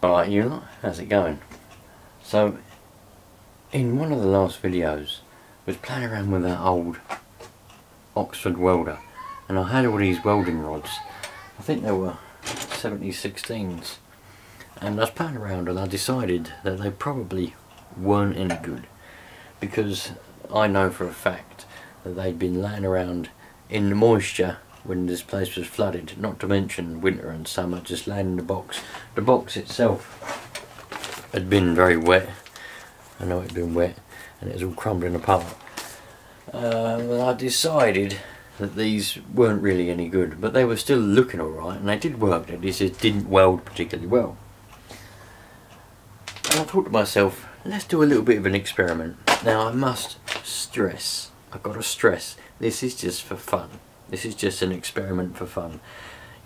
Alright you, how's it going? So in one of the last videos I was playing around with that old Oxford welder and I had all these welding rods. I think they were 70/16s and I was playing around and I decided that they probably weren't any good because I know for a fact that they'd been laying around in the moisture when this place was flooded, not to mention winter and summer, just laying in the box. The box itself had been very wet. I know it'd been wet and it was all crumbling apart. I decided that these weren't really any good, but they were still looking alright and they did work. They just didn't weld particularly well. And I thought to myself, let's do a little bit of an experiment. Now I must stress, I've got to stress, this is just for fun. This is just an experiment for fun.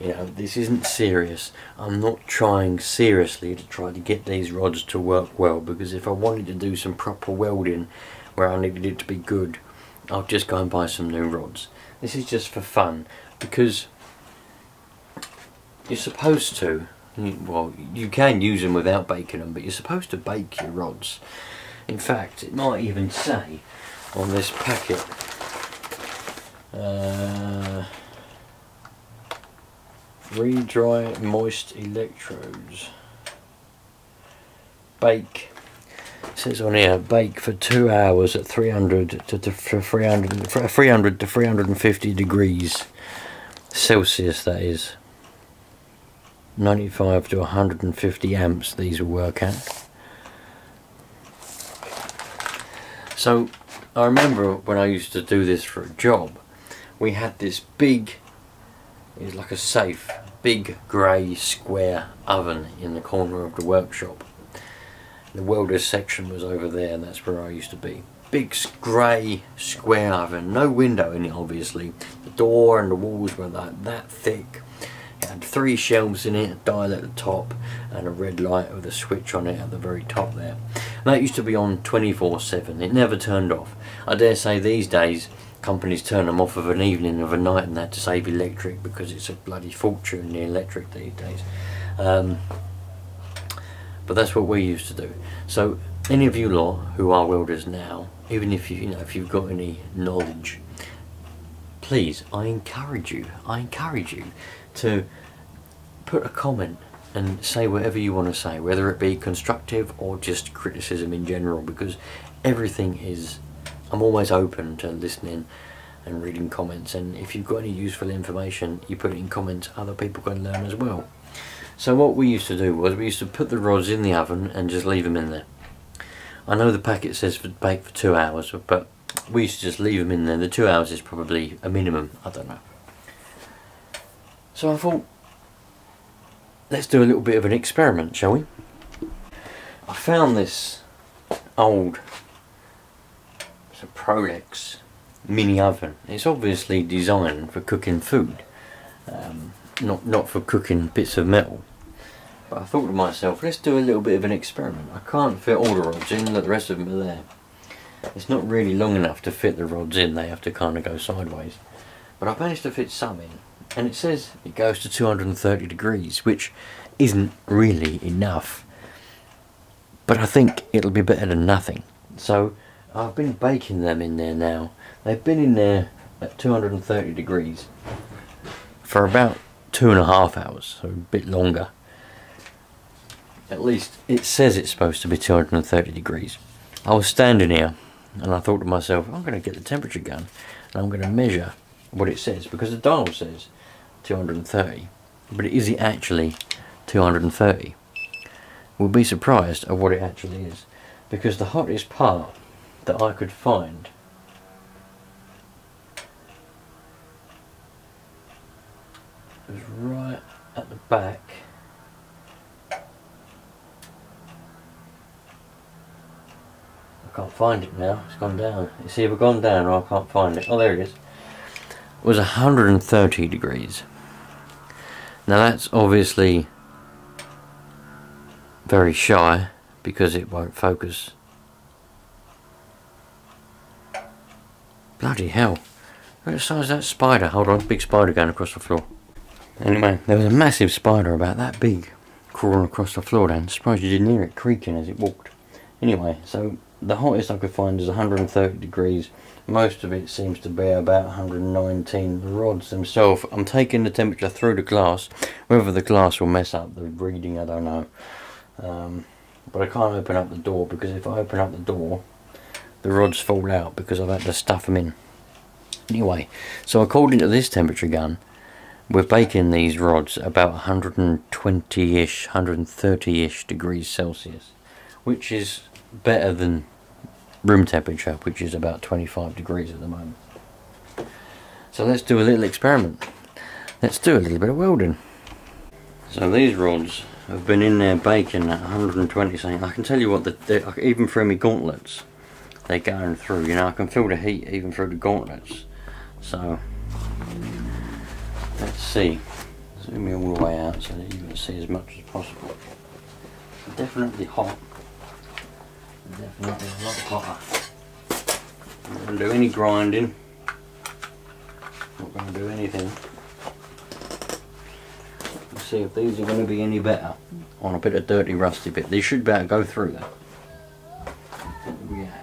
You know, this isn't serious. I'm not trying seriously to try to get these rods to work well, because if I wanted to do some proper welding where I needed it to be good, I'll just go and buy some new rods. This is just for fun, because you're supposed to, well, you can use them without baking them, but you're supposed to bake your rods. In fact, it might even say on this packet, re-dry moist electrodes, bake, it says on here, bake for 2 hours at 300 to 350 degrees Celsius, that is 95 to 150 amps these will work at. So I remember when I used to do this for a job, we had this big, it was like a safe, big grey square oven in the corner of the workshop. The welders section was over there and that's where I used to be. Big grey square oven, no window in it obviously. The door and the walls were like that thick. It had 3 shelves in it, a dial at the top and a red light with a switch on it at the very top there. And that used to be on 24/7, it never turned off. I dare say these days companies turn them off of an evening, of a night and that to save electric, because it's a bloody fortune, the electric these days. But that's what we used to do. So any of you lot who are welders now, even if you know, if you've got any knowledge, please, I encourage you to put a comment and say whatever you want to say, whether it be constructive or just criticism in general, because everything is, I'm always open to listening and reading comments, and if you've got any useful information you put it in comments, other people can learn as well. So what we used to do was we used to put the rods in the oven and just leave them in there. I know the packet says for bake for 2 hours, but we used to just leave them in there. The 2 hours is probably a minimum, I don't know. So I thought, let's do a little bit of an experiment, shall we? I found this old, it's a Prolex mini oven. It's obviously designed for cooking food, not for cooking bits of metal. But I thought to myself, let's do a little bit of an experiment. I can't fit all the rods in, let the rest of them are there. It's not really long enough to fit the rods in, they have to kind of go sideways. But I've managed to fit some in. And it says it goes to 230 degrees, which isn't really enough, but I think it'll be better than nothing. So I've been baking them in there now. They've been in there at 230 degrees for about 2.5 hours, so a bit longer. At least it says it's supposed to be 230 degrees. I was standing here and I thought to myself, I'm going to get the temperature gun and I'm going to measure what it says, because the dial says 230, but is it actually 230? We'll be surprised at what it actually is, because the hottest part that I could find was right at the back. I can't find it now, it's gone down. You see, we've gone down or I can't find it. Oh, there it is. Was 130 degrees. Now that's obviously very shy because it won't focus. Bloody hell. Look at the size of that spider. Hold on, big spider going across the floor. Anyway, there was a massive spider about that big crawling across the floor down. Surprised you didn't hear it creaking as it walked. Anyway, so the hottest I could find is 130 degrees. Most of it seems to be about 119. The rods themselves, I'm taking the temperature through the glass. Whether the glass will mess up the reading, I don't know. But I can't open up the door, because if I open up the door, the rods fall out because I've had to stuff them in. Anyway, so according to this temperature gun, we're baking these rods about 120-ish, 130-ish degrees Celsius, which is better than room temperature, which is about 25 degrees at the moment. So let's do a little experiment. Let's do a little bit of welding. So these rods have been in there baking at 120 something. I can tell you what, even through my gauntlets, they're going through, you know, I can feel the heat even through the gauntlets. So let's see. Zoom me all the way out so that you can see as much as possible. Definitely hot. Definitely a lot hotter. I'm not going to do any grinding. Not going to do anything. Let's see if these are going to be any better on a bit of dirty rusty bit. They should be able to go through that. Yeah.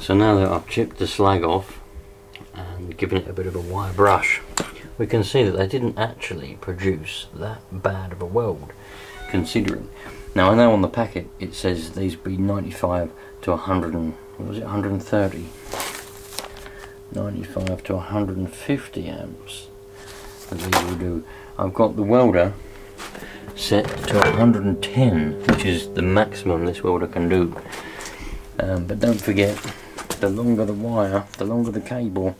So now that I've chipped the slag off and given it a bit of a wide brush, we can see that they didn't actually produce that bad of a weld, considering. Now I know on the packet it says these be 95 to 100 and, what was it, 130? 95 to 150 amps that these will do. I've got the welder set to 110, which is the maximum this welder can do. But don't forget, the longer the wire, the longer the cable,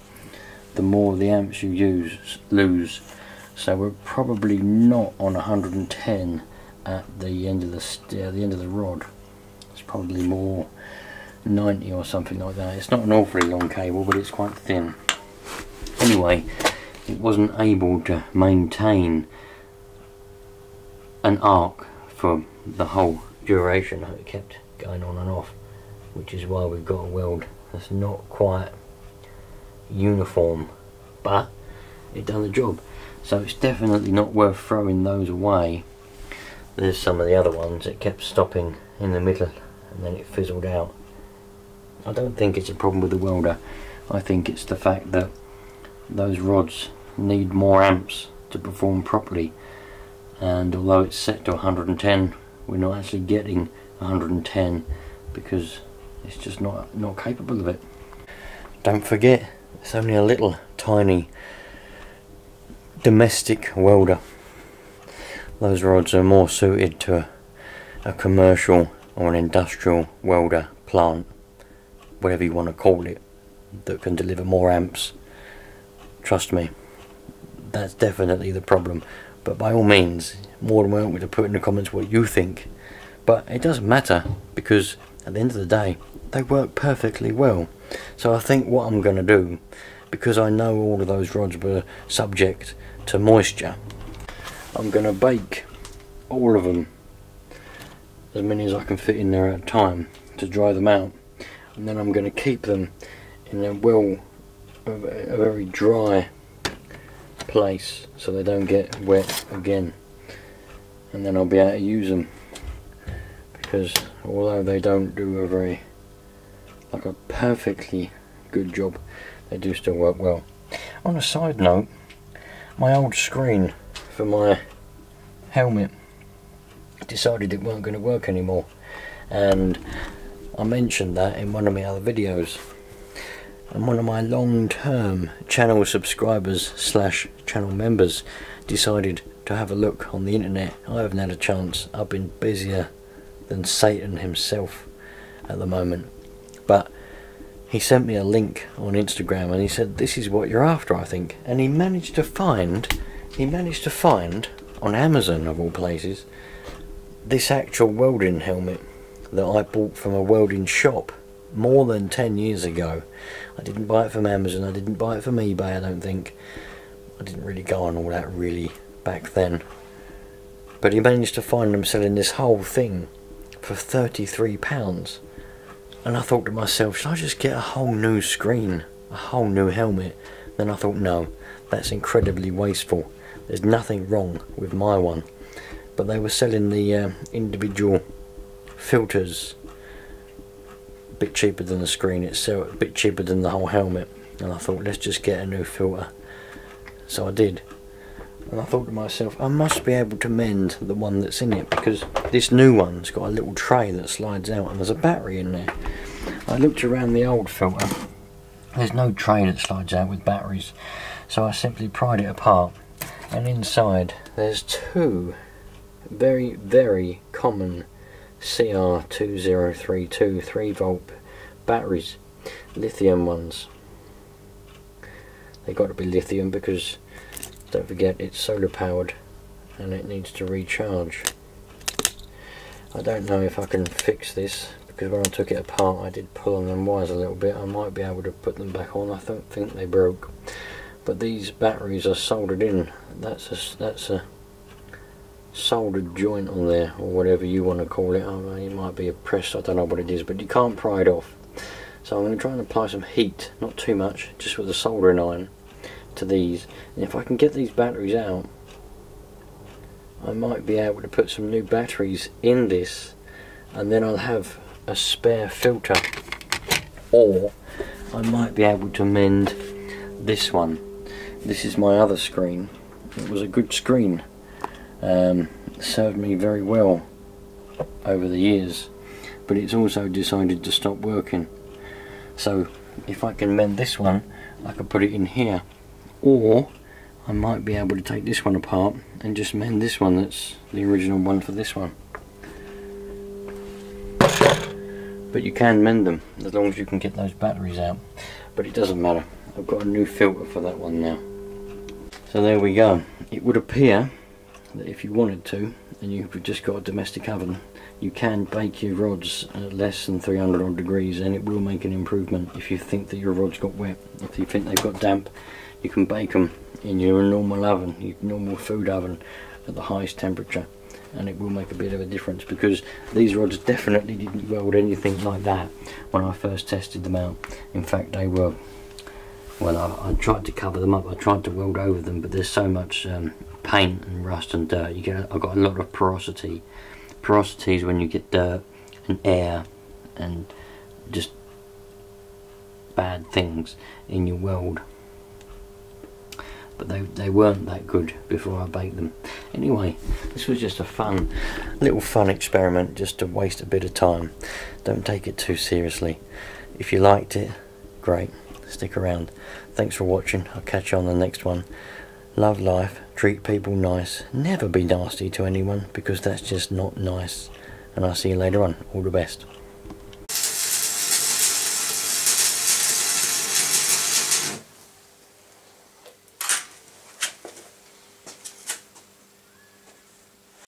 the more the amps you lose. So we're probably not on 110 at the end of the end of the rod. It's probably more 90 or something like that. It's not an awfully long cable, but it's quite thin. Anyway, it wasn't able to maintain an arc for the whole duration. It kept going on and off, which is why we've got a weld that's not quite uniform, but it done the job. So it's definitely not worth throwing those away. There's some of the other ones that kept stopping in the middle and then it fizzled out. I don't think it's a problem with the welder. I think it's the fact that those rods need more amps to perform properly, and although it's set to 110, we're not actually getting 110 because it's just not capable of it. Don't forget, it's only a little tiny domestic welder. Those rods are more suited to a commercial or an industrial welder plant, whatever you want to call it, that can deliver more amps. Trust me, that's definitely the problem. But by all means, more than welcome to put in the comments what you think. But it doesn't matter, because at the end of the day, they work perfectly well. So I think what I'm going to do, because I know all of those rods were subject to moisture, I'm going to bake all of them, as many as I can fit in there at a time, to dry them out, and then I'm going to keep them in a very dry place so they don't get wet again, and then I'll be able to use them. Because although they don't do a very, like a perfectly good job, they do still work well. On a side note, my old screen for my helmet decided it weren't going to work anymore, and I mentioned that in one of my other videos. And one of my long-term channel subscribers slash channel members decided to have a look on the internet. I haven't had a chance. I've been busier than Satan himself at the moment, but he sent me a link on Instagram and he said, this is what you're after, I think. And he managed to find on Amazon, of all places, this actual welding helmet that I bought from a welding shop more than 10 years ago. I didn't buy it from Amazon, I didn't buy it from eBay, I don't think. I didn't really go on all that really back then. But he managed to find them selling this whole thing for £33. And I thought to myself, should I just get a whole new screen, a whole new helmet? Then I thought, no, that's incredibly wasteful. There's nothing wrong with my one. But they were selling the individual filters a bit cheaper than the screen itself, a bit cheaper than the whole helmet. And I thought, let's just get a new filter. So I did. And I thought to myself, I must be able to mend the one that's in it, because this new one's got a little tray that slides out and there's a battery in there. I looked around the old filter, there's no tray that slides out with batteries, so I simply pried it apart, and inside there's two very, very common CR2032 3-volt batteries, lithium ones. They've got to be lithium because, don't forget, it's solar powered and it needs to recharge. I don't know if I can fix this, because when I took it apart I did pull on them wires a little bit. I might be able to put them back on. I don't think they broke, but these batteries are soldered in. That's a soldered joint on there, or whatever you want to call it. I mean, it might be a press, I don't know what it is, but you can't pry it off. So I'm going to try and apply some heat, not too much, just with a soldering iron, to these, and if I can get these batteries out, I might be able to put some new batteries in this, and then I'll have a spare filter, or I might be able to mend this one. This is my other screen. It was a good screen, it served me very well over the years, but it's also decided to stop working. So if I can mend this one, I can put it in here. Or I might be able to take this one apart and just mend this one, that's the original one for this one. But you can mend them as long as you can get those batteries out. But it doesn't matter, I've got a new filter for that one now. So there we go. It would appear that if you wanted to, and you've just got a domestic oven, you can bake your rods at less than 300 odd degrees, and it will make an improvement if you think that your rods got wet. If you think they've got damp, you can bake them in your normal oven, your normal food oven, at the highest temperature, and it will make a bit of a difference, because these rods definitely didn't weld anything like that when I first tested them out. In fact, they were, well, I tried to cover them up, I tried to weld over them, but there's so much paint and rust and dirt. You get, I've got a lot of porosity. Porosity is when you get dirt and air and just bad things in your weld. But they weren't that good before I baked them. Anyway, this was just a fun, little fun experiment, just to waste a bit of time. Don't take it too seriously. If you liked it, great, stick around. Thanks for watching, I'll catch you on the next one. Love life, treat people nice, never be nasty to anyone, because that's just not nice. And I'll see you later on, all the best.